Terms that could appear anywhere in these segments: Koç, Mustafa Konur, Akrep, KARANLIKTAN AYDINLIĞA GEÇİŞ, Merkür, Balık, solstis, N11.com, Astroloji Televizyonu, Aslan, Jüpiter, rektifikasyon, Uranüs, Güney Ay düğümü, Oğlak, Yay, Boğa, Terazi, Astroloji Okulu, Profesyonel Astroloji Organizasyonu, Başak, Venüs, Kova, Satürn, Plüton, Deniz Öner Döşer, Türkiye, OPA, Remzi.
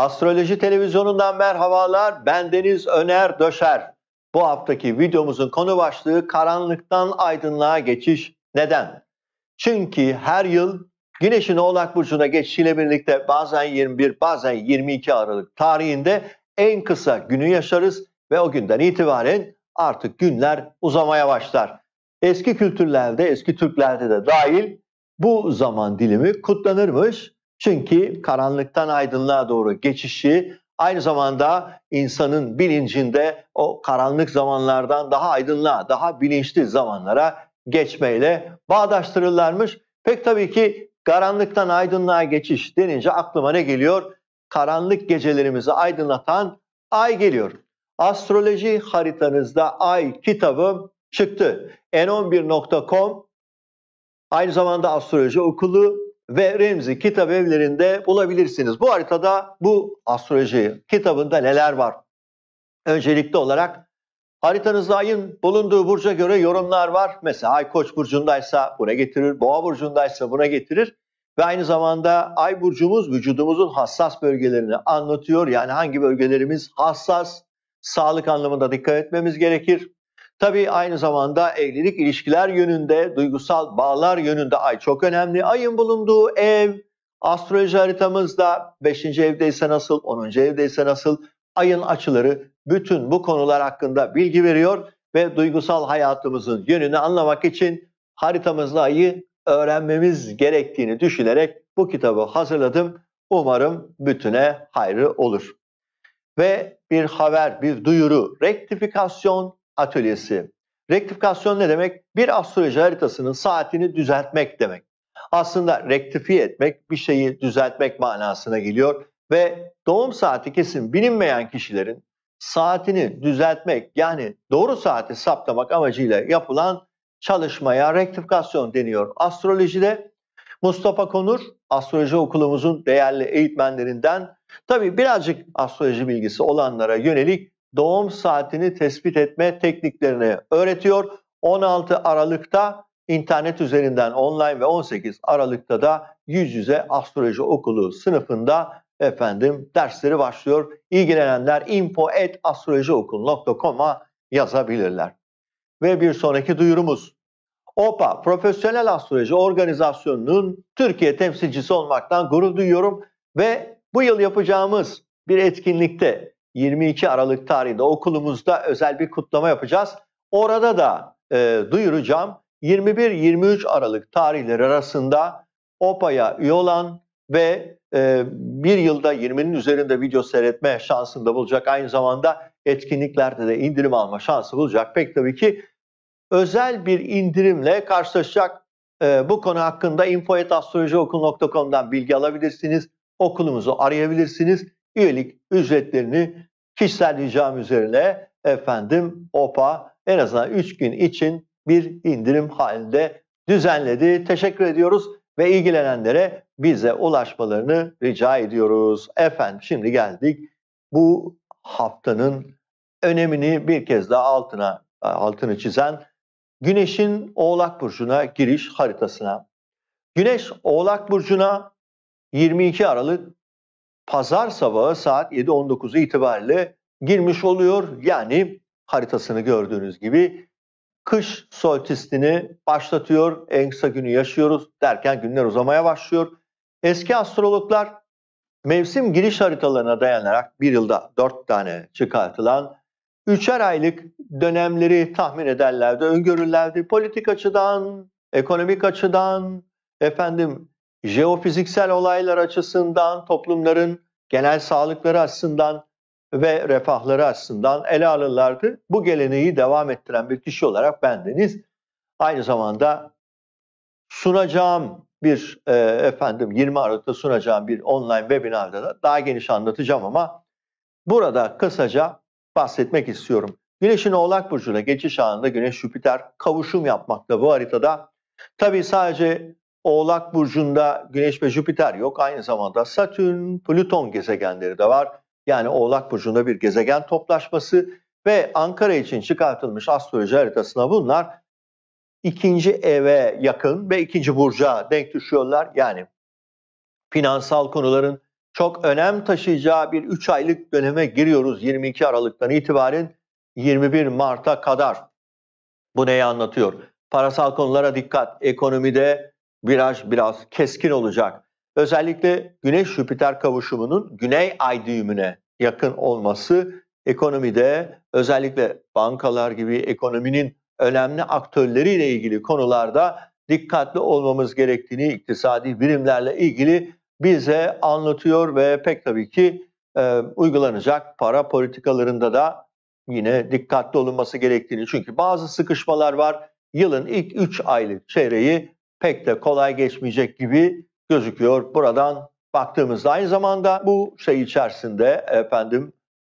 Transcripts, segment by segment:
Astroloji Televizyonu'ndan merhabalar, ben Deniz Öner Döşer. Bu haftaki videomuzun konu başlığı karanlıktan aydınlığa geçiş. Neden? Çünkü her yıl Güneş'in Oğlak Burcu'na geçişiyle birlikte bazen 21, bazen 22 Aralık tarihinde en kısa günü yaşarız ve o günden itibaren artık günler uzamaya başlar. Eski kültürlerde, eski Türklerde de dahil bu zaman dilimi kutlanırmış. Çünkü karanlıktan aydınlığa doğru geçişi aynı zamanda insanın bilincinde o karanlık zamanlardan daha aydınlığa, daha bilinçli zamanlara geçmeyle bağdaştırırlarmış. Pek tabii ki karanlıktan aydınlığa geçiş denince aklıma ne geliyor? Karanlık gecelerimizi aydınlatan ay geliyor. Astroloji haritanızda ay kitabım çıktı. N11.com, aynı zamanda Astroloji Okulu ve Remzi kitap evlerinde bulabilirsiniz. Bu haritada, bu astroloji kitabında neler var? Öncelikli olarak haritanızda ayın bulunduğu burca göre yorumlar var. Mesela ay Koç burcundaysa buna getirir, Boğa burcundaysa buna getirir. Ve aynı zamanda ay burcumuz vücudumuzun hassas bölgelerini anlatıyor. Yani hangi bölgelerimiz hassas, sağlık anlamında dikkat etmemiz gerekir. Tabii aynı zamanda evlilik, ilişkiler yönünde, duygusal bağlar yönünde ay çok önemli. Ayın bulunduğu ev, astroloji haritamızda 5. evdeyse nasıl, 10. evdeyse nasıl, ayın açıları bütün bu konular hakkında bilgi veriyor ve duygusal hayatımızın yönünü anlamak için haritamızla ayı öğrenmemiz gerektiğini düşünerek bu kitabı hazırladım. Umarım bütüne hayrı olur. Ve bir haber, bir duyuru, rektifikasyon atölyesi. Rektifikasyon ne demek? Bir astroloji haritasının saatini düzeltmek demek. Aslında rektifiye etmek, bir şeyi düzeltmek manasına geliyor ve doğum saati kesin bilinmeyen kişilerin saatini düzeltmek, yani doğru saati saptamak amacıyla yapılan çalışmaya rektifikasyon deniyor. Astrolojide Mustafa Konur, astroloji okulumuzun değerli eğitmenlerinden, tabii birazcık astroloji bilgisi olanlara yönelik doğum saatini tespit etme tekniklerini öğretiyor. 16 Aralık'ta internet üzerinden online ve 18 Aralık'ta da yüz yüze Astroloji Okulu sınıfında efendim dersleri başlıyor. İlgilenenler info@astrolojiokulu.com'a yazabilirler. Ve bir sonraki duyurumuz. OPA, Profesyonel Astroloji Organizasyonu'nun Türkiye temsilcisi olmaktan gurur duyuyorum ve bu yıl yapacağımız bir etkinlikte 22 Aralık tarihinde okulumuzda özel bir kutlama yapacağız. Orada da duyuracağım. 21-23 Aralık tarihleri arasında OPA'ya üye olan ve bir yılda 20'nin üzerinde video seyretme şansını da bulacak. Aynı zamanda etkinliklerde de indirim alma şansı bulacak. Pek tabii ki özel bir indirimle karşılaşacak. Bu konu hakkında info@astrolojiokulu.com'dan bilgi alabilirsiniz. Okulumuzu arayabilirsiniz. Üyelik ücretlerini kişisel ricam üzerine efendim OPA en azından 3 gün için bir indirim halinde düzenledi. Teşekkür ediyoruz ve ilgilenenlere bize ulaşmalarını rica ediyoruz. Efendim şimdi geldik bu haftanın önemini bir kez daha altını çizen Güneş'in Oğlak Burcu'na giriş haritasına. Güneş Oğlak Burcu'na 22 Aralık Pazar sabahı saat 7:19 itibariyle girmiş oluyor. Yani haritasını gördüğünüz gibi kış solstisini başlatıyor. En kısa günü yaşıyoruz derken günler uzamaya başlıyor. Eski astrologlar mevsim giriş haritalarına dayanarak bir yılda 4 tane çıkartılan 3'er aylık dönemleri tahmin ederlerdi, öngörürlerdi. Politik açıdan, ekonomik açıdan, jeofiziksel olaylar açısından, toplumların genel sağlıkları açısından ve refahları açısından ele alırlardı. Bu geleneği devam ettiren bir kişi olarak bendeniz. Aynı zamanda sunacağım bir 20 Aralık'ta sunacağım bir online webinarda da daha geniş anlatacağım ama burada kısaca bahsetmek istiyorum. Güneş'in Oğlak Burcu'na geçiş anında Güneş-Jüpiter kavuşum yapmakta bu haritada. Tabii sadece Oğlak Burcu'nda Güneş ve Jüpiter yok. Aynı zamanda Satürn, Plüton gezegenleri de var. Yani Oğlak Burcu'nda bir gezegen toplaşması ve Ankara için çıkartılmış astroloji haritasına bunlar ikinci eve yakın ve ikinci burca denk düşüyorlar. Yani finansal konuların, çok önem taşıyacağı bir 3 aylık döneme giriyoruz 22 Aralık'tan itibaren 21 Mart'a kadar. Bu neyi anlatıyor? Parasal konulara dikkat, ekonomide viraj biraz keskin olacak. Özellikle Güneş-Jüpiter kavuşumunun Güney Ay düğümüne yakın olması ekonomide, özellikle bankalar gibi ekonominin önemli aktörleriyle ilgili konularda dikkatli olmamız gerektiğini iktisadi birimlerle ilgili bize anlatıyor ve pek tabii ki uygulanacak para politikalarında da yine dikkatli olunması gerektiğini. Çünkü bazı sıkışmalar var. Yılın ilk 3 aylık çeyreği pek de kolay geçmeyecek gibi gözüküyor. Buradan baktığımızda aynı zamanda bu şey içerisinde,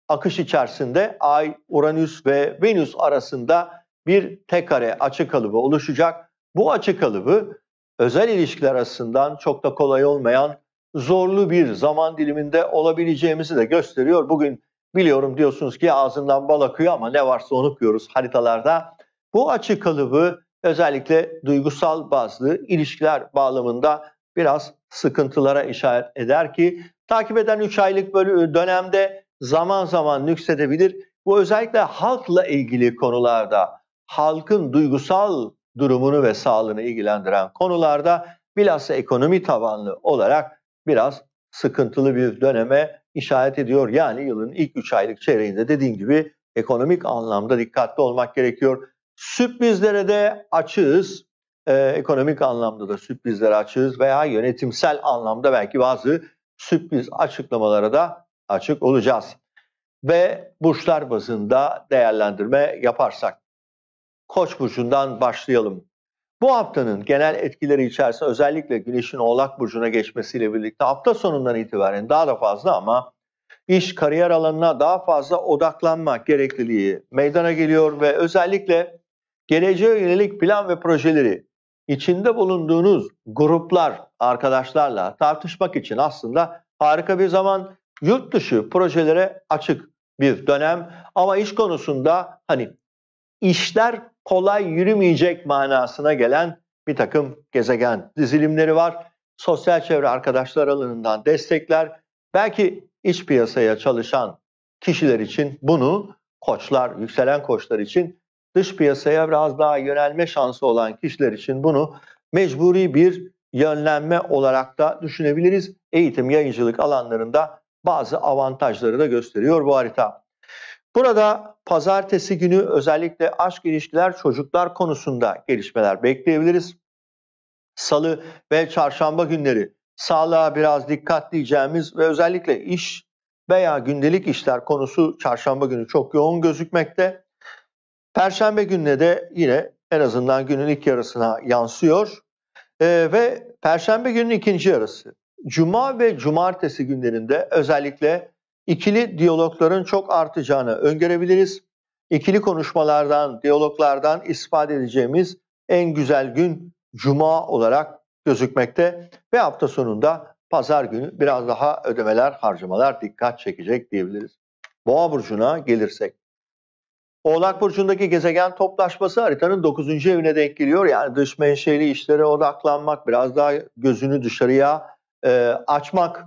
akış içerisinde Ay, Uranüs ve Venüs arasında bir tek kare açı kalıbı oluşacak. Bu açı kalıbı özel ilişkiler arasından çok da kolay olmayan zorlu bir zaman diliminde olabileceğimizi de gösteriyor. Bugün biliyorum diyorsunuz ki ağzından bal akıyor ama ne varsa onu okuyoruz haritalarda. Bu açı kalıbı özellikle duygusal bazlı ilişkiler bağlamında biraz sıkıntılara işaret eder ki takip eden 3 aylık dönemde zaman zaman nüksedebilir. Bu özellikle halkla ilgili konularda, halkın duygusal durumunu ve sağlığını ilgilendiren konularda bilhassa ekonomi tabanlı olarak biraz sıkıntılı bir döneme işaret ediyor. Yani yılın ilk 3 aylık çeyreğinde dediğim gibi ekonomik anlamda dikkatli olmak gerekiyor. Sürprizlere de açığız. Ekonomik anlamda da sürprizlere açığız veya yönetimsel anlamda belki bazı sürpriz açıklamalara da açık olacağız. Ve burçlar bazında değerlendirme yaparsak. Koç burcundan başlayalım. Bu haftanın genel etkileri içerisinde özellikle Güneş'in Oğlak burcuna geçmesiyle birlikte hafta sonundan itibaren daha da fazla ama iş, kariyer alanına daha fazla odaklanma gerekliliği meydana geliyor ve özellikle geleceğe yönelik plan ve projeleri içinde bulunduğunuz gruplar, arkadaşlarla tartışmak için aslında harika bir zaman. Yurt dışı projelere açık bir dönem ama iş konusunda hani işler kolay yürümeyecek manasına gelen bir takım gezegen dizilimleri var. Sosyal çevre, arkadaşlar alanından destekler. Belki iç piyasaya çalışan kişiler için bunu, koçlar, yükselen koçlar için, dış piyasaya biraz daha yönelme şansı olan kişiler için bunu mecburi bir yönlenme olarak da düşünebiliriz. Eğitim, yayıncılık alanlarında bazı avantajları da gösteriyor bu harita. Burada pazartesi günü özellikle aşk, ilişkiler, çocuklar konusunda gelişmeler bekleyebiliriz. Salı ve çarşamba günleri sağlığa biraz dikkat diyeceğimiz ve özellikle iş veya gündelik işler konusu çarşamba günü çok yoğun gözükmekte. Perşembe gününe de yine en azından günün ilk yarısına yansıyor. Ve perşembe günün ikinci yarısı. Cuma ve cumartesi günlerinde özellikle İkili diyalogların çok artacağını öngörebiliriz. İkili konuşmalardan, diyaloglardan istifade edeceğimiz en güzel gün Cuma olarak gözükmekte. Ve hafta sonunda Pazar günü biraz daha ödemeler, harcamalar dikkat çekecek diyebiliriz. Boğa burcuna gelirsek. Oğlak burcundaki gezegen toplaşması haritanın 9. evine denk geliyor. Yani dış menşeli işlere odaklanmak, biraz daha gözünü dışarıya açmak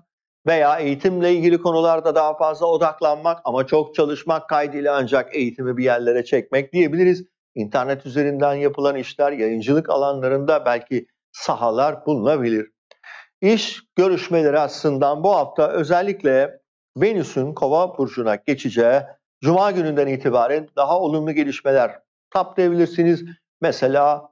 veya eğitimle ilgili konularda daha fazla odaklanmak ama çok çalışmak kaydıyla ancak eğitimi bir yerlere çekmek diyebiliriz. İnternet üzerinden yapılan işler, yayıncılık alanlarında belki sahalar bulunabilir. İş görüşmeleri aslında bu hafta özellikle Venüs'ün Kova burcuna geçeceği Cuma gününden itibaren daha olumlu gelişmeler taplayabilirsiniz. Mesela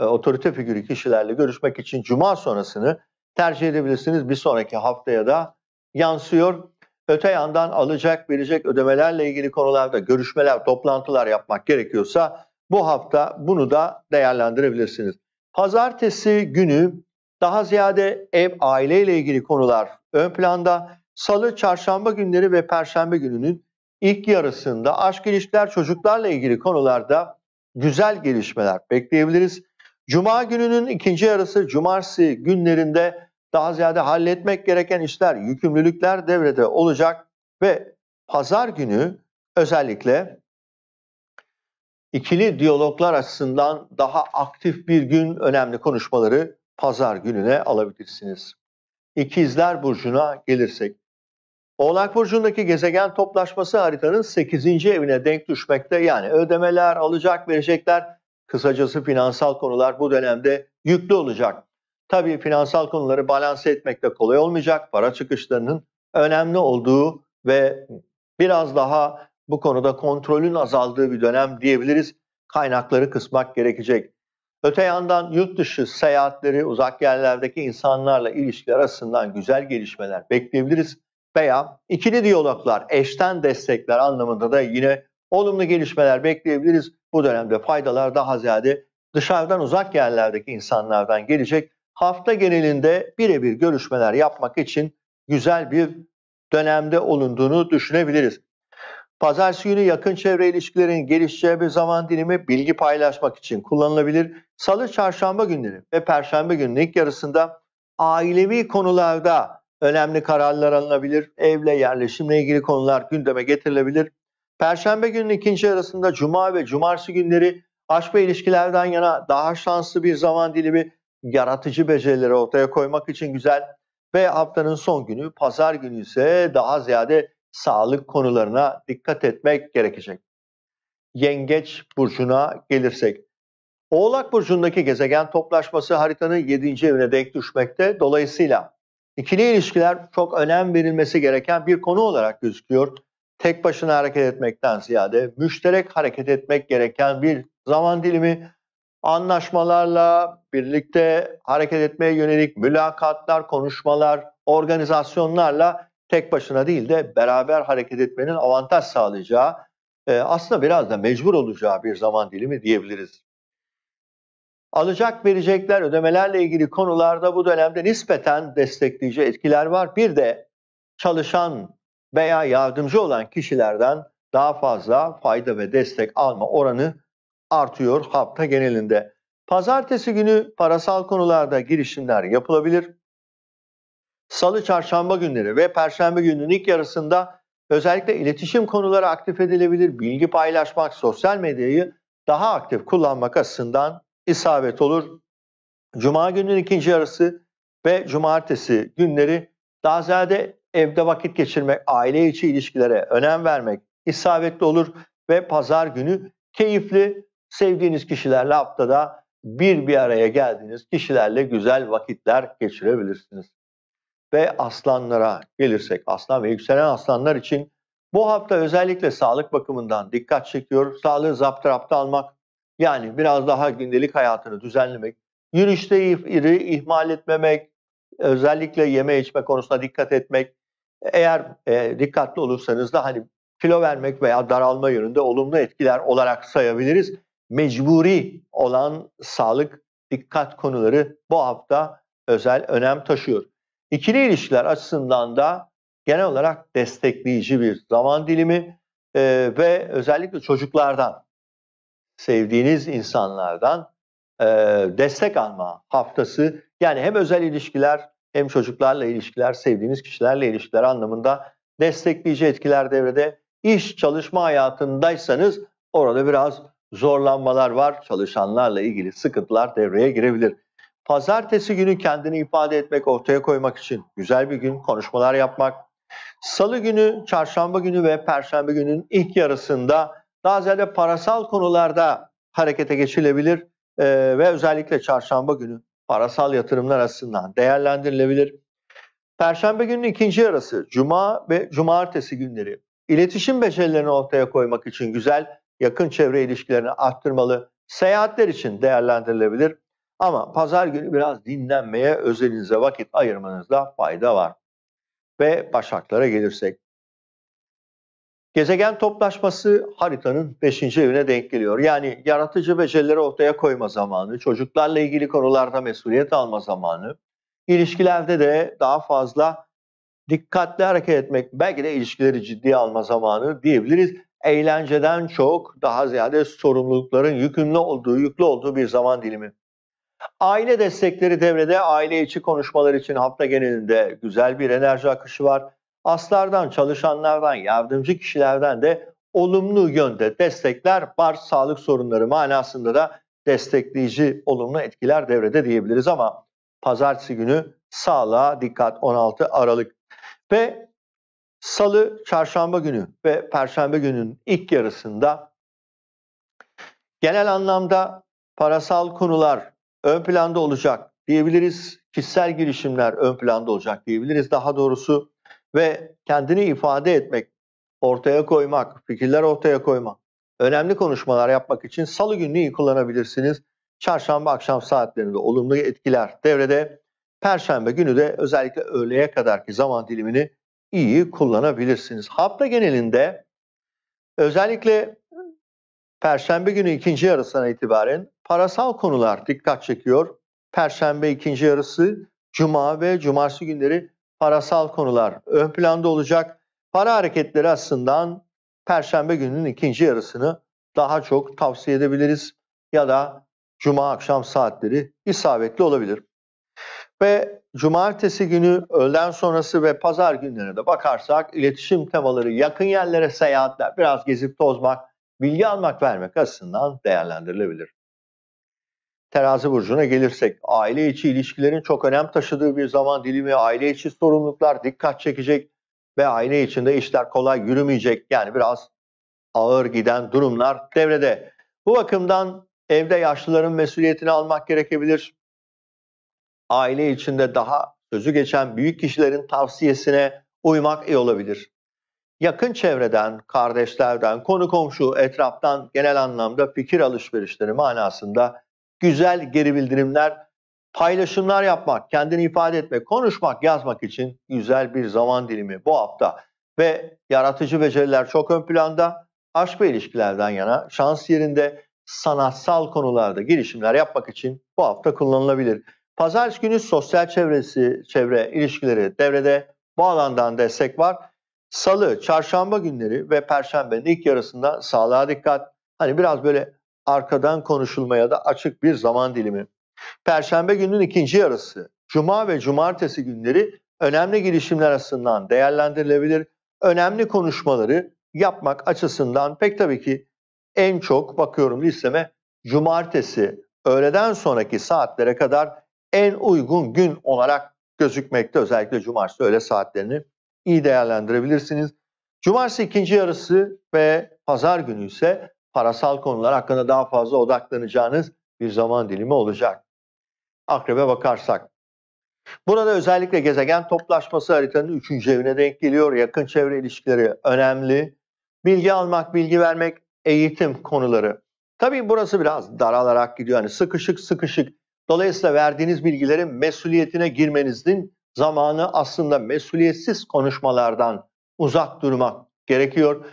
otorite figürü kişilerle görüşmek için Cuma sonrasını tercih edebilirsiniz. Bir sonraki haftaya da yansıyor. Öte yandan alacak, verecek ödemelerle ilgili konularda görüşmeler, toplantılar yapmak gerekiyorsa bu hafta bunu da değerlendirebilirsiniz. Pazartesi günü daha ziyade ev, aileyle ilgili konular ön planda. Salı, çarşamba günleri ve perşembe gününün ilk yarısında aşk, ilişkiler, çocuklarla ilgili konularda güzel gelişmeler bekleyebiliriz. Cuma gününün ikinci yarısı, cumartesi günlerinde daha ziyade halletmek gereken işler, yükümlülükler devrede olacak ve pazar günü özellikle ikili diyaloglar açısından daha aktif bir gün, önemli konuşmaları pazar gününe alabilirsiniz. İkizler burcuna gelirsek, Oğlak burcundaki gezegen toplaşması haritanın 8. evine denk düşmekte. Yani ödemeler, alacak, verecekler, kısacası finansal konular bu dönemde yüklü olacak. Tabii finansal konuları balanse etmek de kolay olmayacak. Para çıkışlarının önemli olduğu ve biraz daha bu konuda kontrolün azaldığı bir dönem diyebiliriz. Kaynakları kısmak gerekecek. Öte yandan yurt dışı seyahatleri, uzak yerlerdeki insanlarla ilişkiler arasından güzel gelişmeler bekleyebiliriz. Veya ikili diyaloglar, eşten destekler anlamında da yine olumlu gelişmeler bekleyebiliriz. Bu dönemde faydalar daha ziyade dışarıdan, uzak yerlerdeki insanlardan gelecek. Hafta genelinde birebir görüşmeler yapmak için güzel bir dönemde olunduğunu düşünebiliriz. Pazartesi günü yakın çevre ilişkilerin gelişeceği bir zaman dilimi, bilgi paylaşmak için kullanılabilir. Salı, çarşamba günleri ve perşembe gününün ilk yarısında ailevi konularda önemli kararlar alınabilir. Evle, yerleşimle ilgili konular gündeme getirilebilir. Perşembe gününün ikinci yarısında cuma ve cumartesi günleri aşk ve ilişkilerden yana daha şanslı bir zaman dilimi, yaratıcı becerileri ortaya koymak için güzel. Ve haftanın son günü pazar günü ise daha ziyade sağlık konularına dikkat etmek gerekecek. Yengeç burcuna gelirsek. Oğlak burcundaki gezegen toplaşması haritanın 7. evine denk düşmekte. Dolayısıyla ikili ilişkiler çok önem verilmesi gereken bir konu olarak gözüküyor. Tek başına hareket etmekten ziyade müşterek hareket etmek gereken bir zaman dilimi. Anlaşmalarla birlikte hareket etmeye yönelik mülakatlar, konuşmalar, organizasyonlarla tek başına değil de beraber hareket etmenin avantaj sağlayacağı, aslında biraz da mecbur olacağı bir zaman dilimi diyebiliriz. Alacak, verecekler, ödemelerle ilgili konularda bu dönemde nispeten destekleyici etkiler var. Bir de çalışan veya yardımcı olan kişilerden daha fazla fayda ve destek alma oranı artıyor hafta genelinde. Pazartesi günü parasal konularda girişimler yapılabilir. Salı, çarşamba günleri ve perşembe gününün ilk yarısında özellikle iletişim konuları aktif edilebilir. Bilgi paylaşmak, sosyal medyayı daha aktif kullanmak açısından isabet olur. Cuma gününün ikinci yarısı ve cumartesi günleri daha ziyade evde vakit geçirmek, aile içi ilişkilere önem vermek isabetli olur ve pazar günü keyifli, sevdiğiniz kişilerle haftada bir araya geldiğiniz kişilerle güzel vakitler geçirebilirsiniz. Ve aslanlara gelirsek, aslan ve yükselen aslanlar için bu hafta özellikle sağlık bakımından dikkat çekiyor. Sağlığı zaptırapta almak, yani biraz daha gündelik hayatını düzenlemek, yürüyüşleri ihmal etmemek, özellikle yeme içme konusunda dikkat etmek. Eğer dikkatli olursanız da hani kilo vermek veya daralma yönünde olumlu etkiler olarak sayabiliriz. Mecburi olan sağlık, dikkat konuları bu hafta özel önem taşıyor. İkili ilişkiler açısından da genel olarak destekleyici bir zaman dilimi ve özellikle çocuklardan, sevdiğiniz insanlardan destek alma haftası. Yani hem özel ilişkiler hem çocuklarla ilişkiler, sevdiğiniz kişilerle ilişkiler anlamında destekleyici etkiler devrede. İş, çalışma hayatındaysanız orada biraz zorlanmalar var. Çalışanlarla ilgili sıkıntılar devreye girebilir. Pazartesi günü kendini ifade etmek, ortaya koymak için güzel bir gün, konuşmalar yapmak. Salı günü, çarşamba günü ve perşembe günün ilk yarısında daha ziyade parasal konularda harekete geçilebilir ve özellikle çarşamba günü parasal yatırımlar açısından değerlendirilebilir. Perşembe gününün ikinci yarısı, cuma ve cumartesi günleri iletişim becerilerini ortaya koymak için güzel, yakın çevre ilişkilerini arttırmalı, seyahatler için değerlendirilebilir. Ama pazar günü biraz dinlenmeye, özelinize vakit ayırmanızda fayda var. Ve başaklara gelirsek. Gezegen toplaşması haritanın 5. evine denk geliyor. Yani yaratıcı becerileri ortaya koyma zamanı, çocuklarla ilgili konularda mesuliyet alma zamanı, ilişkilerde de daha fazla dikkatli hareket etmek, belki de ilişkileri ciddiye alma zamanı diyebiliriz. Eğlenceden çok daha ziyade sorumlulukların yüklü olduğu bir zaman dilimi. Aile destekleri devrede, aile içi konuşmalar için hafta genelinde güzel bir enerji akışı var. Aslardan, çalışanlardan, yardımcı kişilerden de olumlu yönde destekler var. Sağlık sorunları manasında da destekleyici olumlu etkiler devrede diyebiliriz ama pazartesi günü sağlığa dikkat, 16 Aralık. Ve Salı, çarşamba günü ve perşembe gününün ilk yarısında genel anlamda parasal konular ön planda olacak diyebiliriz. Kişisel girişimler ön planda olacak diyebiliriz daha doğrusu. Ve kendini ifade etmek, ortaya koymak, fikirler ortaya koymak, önemli konuşmalar yapmak için salı gününü iyi kullanabilirsiniz. Çarşamba akşam saatlerinde olumlu etkiler devrede. Perşembe günü de özellikle öğleye kadarki zaman dilimini iyi kullanabilirsiniz. Hafta genelinde özellikle perşembe günü ikinci yarısına itibaren parasal konular dikkat çekiyor. Perşembe ikinci yarısı, cuma ve cumartesi günleri parasal konular ön planda olacak. Para hareketleri aslında perşembe gününün ikinci yarısını daha çok tavsiye edebiliriz ya da cuma akşam saatleri isabetli olabilir. Ve cumartesi günü öğleden sonrası ve pazar günlerine de bakarsak iletişim temaları, yakın yerlere seyahatler, biraz gezip tozmak, bilgi almak, vermek aslında değerlendirilebilir. Terazi burcuna gelirsek aile içi ilişkilerin çok önem taşıdığı bir zaman dilimi, aile içi sorumluluklar dikkat çekecek ve aile içinde işler kolay yürümeyecek. Yani biraz ağır giden durumlar devrede. Bu bakımdan evde yaşlıların mesuliyetini almak gerekebilir. Aile içinde daha sözü geçen büyük kişilerin tavsiyesine uymak iyi olabilir. Yakın çevreden, kardeşlerden, konu komşu, etraftan genel anlamda fikir alışverişleri manasında güzel geri bildirimler, paylaşımlar yapmak, kendini ifade etmek, konuşmak, yazmak için güzel bir zaman dilimi bu hafta. Ve yaratıcı beceriler çok ön planda. Aşk ve ilişkilerden yana şans yerinde, sanatsal konularda girişimler yapmak için bu hafta kullanılabilir. Pazar günü sosyal çevre ilişkileri devrede, bu alandan destek var. Salı, çarşamba günleri ve perşembenin ilk yarısında sağlığa dikkat. Hani biraz böyle arkadan konuşulmaya da açık bir zaman dilimi. Perşembe gününün ikinci yarısı, cuma ve cumartesi günleri önemli girişimler açısından değerlendirilebilir. Önemli konuşmaları yapmak açısından pek tabii ki en çok bakıyorum listeme, cumartesi öğleden sonraki saatlere kadar en uygun gün olarak gözükmekte. Özellikle cumartesi öğle saatlerini iyi değerlendirebilirsiniz. Cumartesi ikinci yarısı ve pazar günü ise parasal konular hakkında daha fazla odaklanacağınız bir zaman dilimi olacak. Akrebe bakarsak, burada özellikle gezegen toplaşması haritanın 3. evine denk geliyor. Yakın çevre ilişkileri önemli. Bilgi almak, bilgi vermek, eğitim konuları. Tabii burası biraz daralarak gidiyor. Yani sıkışık. Dolayısıyla verdiğiniz bilgilerin mesuliyetine girmenizin zamanı, aslında mesuliyetsiz konuşmalardan uzak durmak gerekiyor.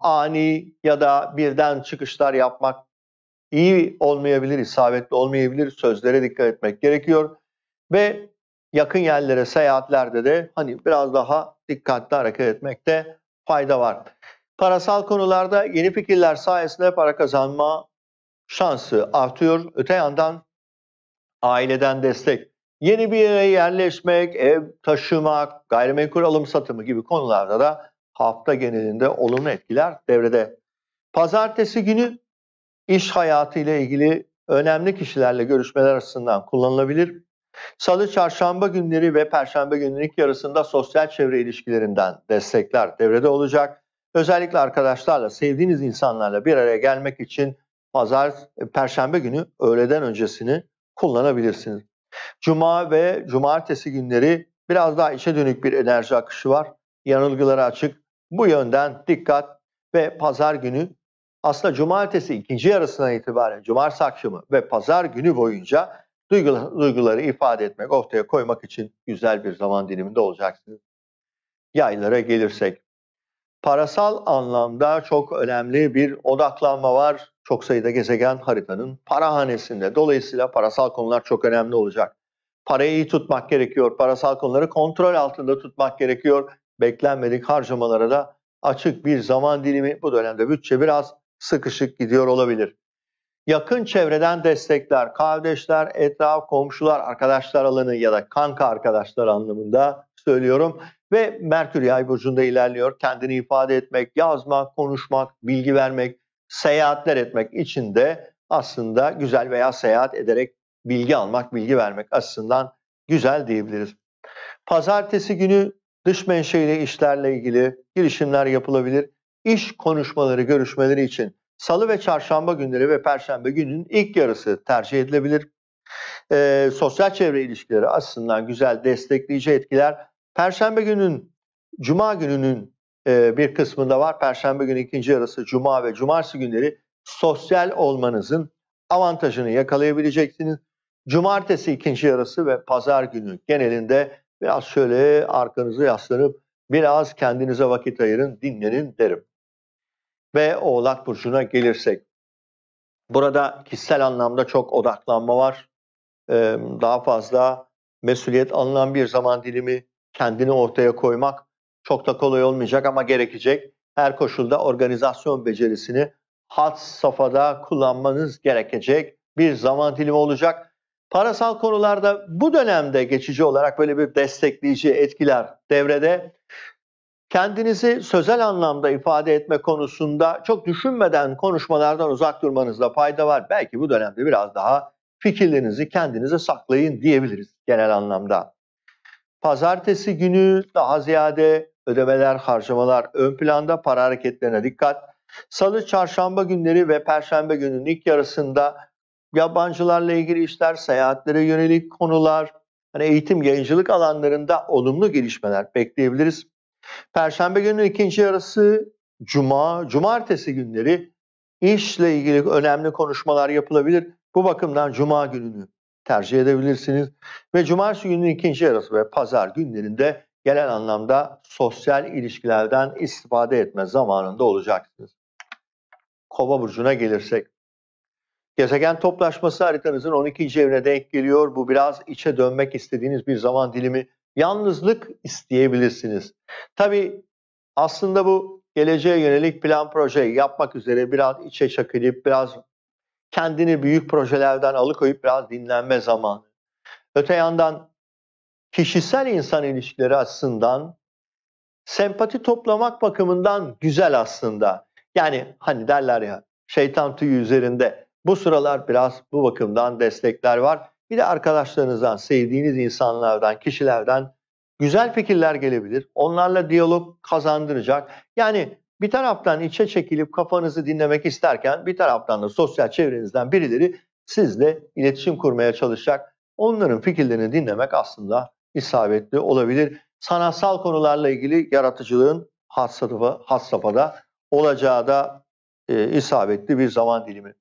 Ani ya da birden çıkışlar yapmak iyi olmayabilir, isabetli olmayabilir. Sözlere dikkat etmek gerekiyor. Ve yakın yerlere seyahatlerde de hani biraz daha dikkatli hareket etmekte fayda var. Parasal konularda yeni fikirler sayesinde para kazanma şansı artıyor. Öte yandan aileden destek, yeni bir yere yerleşmek, ev taşımak, gayrimenkul alım satımı gibi konularda da hafta genelinde olumlu etkiler devrede. Pazartesi günü iş hayatı ile ilgili önemli kişilerle görüşmeler açısından kullanılabilir. Salı, çarşamba günleri ve perşembe gününün ilk yarısında sosyal çevre ilişkilerinden destekler devrede olacak. Özellikle arkadaşlarla, sevdiğiniz insanlarla bir araya gelmek için perşembe günü öğleden öncesini kullanabilirsiniz. Cuma ve cumartesi günleri biraz daha içe dönük bir enerji akışı var. Yanılgılara açık. Bu yönden dikkat. Ve pazar günü, aslında cumartesi ikinci yarısından itibaren cumartesi akşamı ve pazar günü boyunca duyguları ifade etmek, ortaya koymak için güzel bir zaman diliminde olacaksınız. Yaylara gelirsek, parasal anlamda çok önemli bir odaklanma var. Çok sayıda gezegen haritanın parahanesinde. Dolayısıyla parasal konular çok önemli olacak. Parayı iyi tutmak gerekiyor. Parasal konuları kontrol altında tutmak gerekiyor. Beklenmedik harcamalara da açık bir zaman dilimi. Bu dönemde bütçe biraz sıkışık gidiyor olabilir. Yakın çevreden destekler, kardeşler, etraf, komşular, arkadaşlar alanı ya da kanka arkadaşlar anlamında söylüyorum. Ve Merkür Yay burcunda ilerliyor. Kendini ifade etmek, yazmak, konuşmak, bilgi vermek, seyahatler etmek için de aslında güzel veya seyahat ederek bilgi almak, bilgi vermek aslında güzel diyebiliriz. Pazartesi günü dış menşeili işlerle ilgili girişimler yapılabilir. İş konuşmaları, görüşmeleri için salı ve çarşamba günleri ve perşembe gününün ilk yarısı tercih edilebilir. Sosyal çevre ilişkileri açısından güzel, destekleyici etkiler. Perşembe gününün, cuma gününün bir kısmında var. Perşembe günü ikinci yarısı, cuma ve cumartesi günleri sosyal olmanızın avantajını yakalayabileceksiniz. Cumartesi ikinci yarısı ve pazar günü genelinde biraz şöyle arkanızı yaslanıp biraz kendinize vakit ayırın, dinlenin derim. Ve Oğlak burcuna gelirsek, burada kişisel anlamda çok odaklanma var. Daha fazla mesuliyet alınan bir zaman dilimi, kendini ortaya koymak çok da kolay olmayacak ama gerekecek. Her koşulda organizasyon becerisini had safhada kullanmanız gerekecek bir zaman dilimi olacak. Parasal konularda bu dönemde geçici olarak böyle bir destekleyici etkiler devrede. Kendinizi sözel anlamda ifade etme konusunda çok düşünmeden konuşmalardan uzak durmanızda fayda var. Belki bu dönemde biraz daha fikirlerinizi kendinize saklayın diyebiliriz genel anlamda. Pazartesi günü daha ziyade ödemeler, harcamalar ön planda, para hareketlerine dikkat. Salı, çarşamba günleri ve perşembe gününün ilk yarısında yabancılarla ilgili işler, seyahatlere yönelik konular, hani eğitim, yayıncılık alanlarında olumlu gelişmeler bekleyebiliriz. Perşembe gününün ikinci yarısı, cuma, cumartesi günleri işle ilgili önemli konuşmalar yapılabilir. Bu bakımdan cuma gününü tercih edebilirsiniz. Ve cumartesi gününün ikinci yarısı ve pazar günlerinde genel anlamda sosyal ilişkilerden istifade etme zamanında olacaksınız. Kova burcuna gelirsek, gezegen toplaşması haritanızın 12. evine denk geliyor. Bu biraz içe dönmek istediğiniz bir zaman dilimi. Yalnızlık isteyebilirsiniz. Tabii aslında bu geleceğe yönelik plan, proje yapmak üzere biraz içe çekilip biraz kendini büyük projelerden alıkoyup biraz dinlenme zamanı. Öte yandan kişisel insan ilişkileri açısından sempati toplamak bakımından güzel aslında. Yani hani derler ya, şeytan tüyü üzerinde. Bu sıralar biraz bu bakımdan destekler var. Bir de arkadaşlarınızdan, sevdiğiniz insanlardan, kişilerden güzel fikirler gelebilir. Onlarla diyalog kazandıracak. Yani bir taraftan içe çekilip kafanızı dinlemek isterken bir taraftan da sosyal çevrenizden birileri sizle iletişim kurmaya çalışacak. Onların fikirlerini dinlemek aslında isabetli olabilir. Sanatsal konularla ilgili yaratıcılığın had safhada olacağı da isabetli bir zaman dilimi.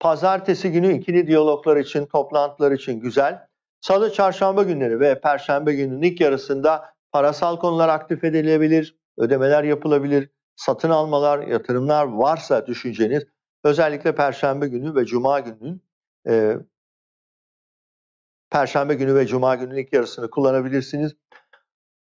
Pazartesi günü ikili diyaloglar için, toplantılar için güzel. Salı, çarşamba günleri ve perşembe gününün ilk yarısında parasal konular aktif edilebilir, ödemeler yapılabilir, satın almalar, yatırımlar varsa düşünceniz, özellikle perşembe günü ve cuma gününün ilk yarısını kullanabilirsiniz.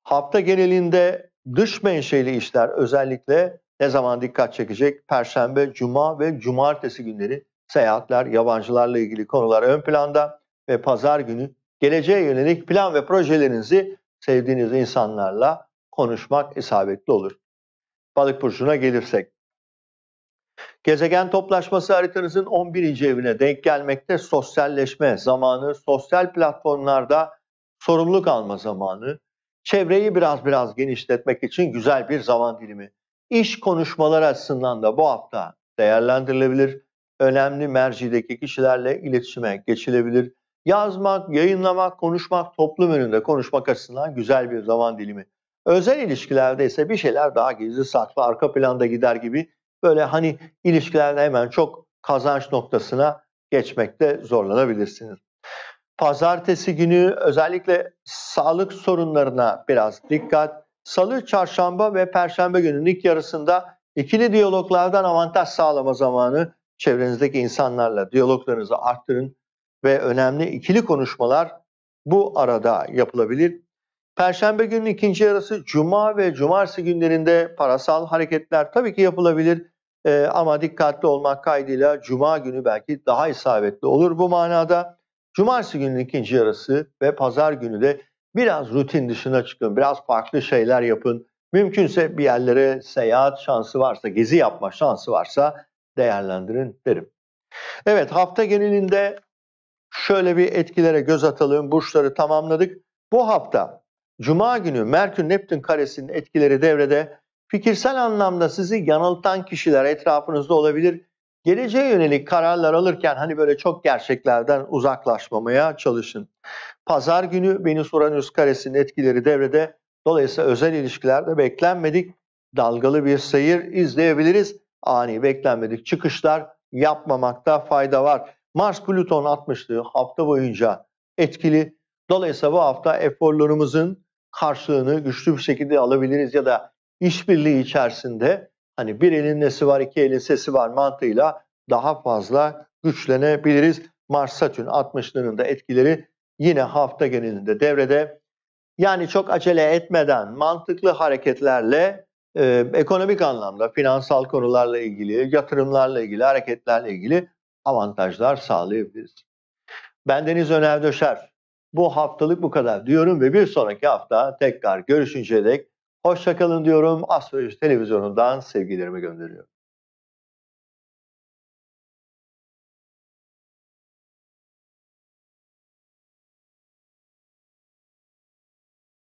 Hafta genelinde dış menşeli işler özellikle ne zaman dikkat çekecek? Perşembe, cuma ve cumartesi günleri. Seyahatler, yabancılarla ilgili konular ön planda ve pazar günü geleceğe yönelik plan ve projelerinizi sevdiğiniz insanlarla konuşmak isabetli olur. Balık burcuna gelirsek, gezegen toplaşması haritanızın 11. evine denk gelmekte. Sosyalleşme zamanı, sosyal platformlarda sorumluluk alma zamanı, çevreyi biraz genişletmek için güzel bir zaman dilimi. İş konuşmaları açısından da bu hafta değerlendirilebilir. Önemli mercideki kişilerle iletişime geçilebilir. Yazmak, yayınlamak, konuşmak, toplum önünde konuşmak açısından güzel bir zaman dilimi. Özel ilişkilerde ise bir şeyler daha gizli saklı, arka planda gider gibi, böyle hani ilişkilerde hemen çok kazanç noktasına geçmekte zorlanabilirsiniz. Pazartesi günü özellikle sağlık sorunlarına biraz dikkat. Salı, çarşamba ve perşembe gününün ilk yarısında ikili diyaloglardan avantaj sağlama zamanı. Çevrenizdeki insanlarla diyaloglarınızı arttırın ve önemli ikili konuşmalar bu arada yapılabilir. Perşembe gününün ikinci yarısı, cuma ve cumartesi günlerinde parasal hareketler tabii ki yapılabilir. Ama dikkatli olmak kaydıyla cuma günü belki daha isabetli olur bu manada. Cumartesi gününün ikinci yarısı ve pazar günü de biraz rutin dışına çıkın, biraz farklı şeyler yapın. Mümkünse bir yerlere seyahat şansı varsa, gezi yapma şansı varsa değerlendirin derim. Evet, hafta genelinde şöyle bir etkilere göz atalım. Burçları tamamladık. Bu hafta Cuma günü Merkür-Neptün karesinin etkileri devrede. Fikirsel anlamda sizi yanıltan kişiler etrafınızda olabilir. Geleceğe yönelik kararlar alırken hani böyle çok gerçeklerden uzaklaşmamaya çalışın. Pazar günü Venüs-Uranüs karesinin etkileri devrede. Dolayısıyla özel ilişkilerde beklenmedik dalgalı bir seyir izleyebiliriz. Ani beklenmedik çıkışlar yapmamakta fayda var. Mars-Plüton 60'lı hafta boyunca etkili. Dolayısıyla bu hafta eforlarımızın karşılığını güçlü bir şekilde alabiliriz ya da işbirliği içerisinde hani bir elin nesi var, iki elin sesi var mantığıyla daha fazla güçlenebiliriz. Mars-Satürn 60'lının da etkileri yine hafta genelinde devrede. Yani çok acele etmeden mantıklı hareketlerle ekonomik anlamda finansal konularla ilgili, yatırımlarla ilgili, hareketlerle ilgili avantajlar sağlayabiliriz. Ben Deniz Öner Döşer. Bu haftalık bu kadar diyorum ve bir sonraki hafta tekrar görüşünceye dek hoşça kalın diyorum. Astroloji Televizyonu'ndan sevgilerimi gönderiyorum.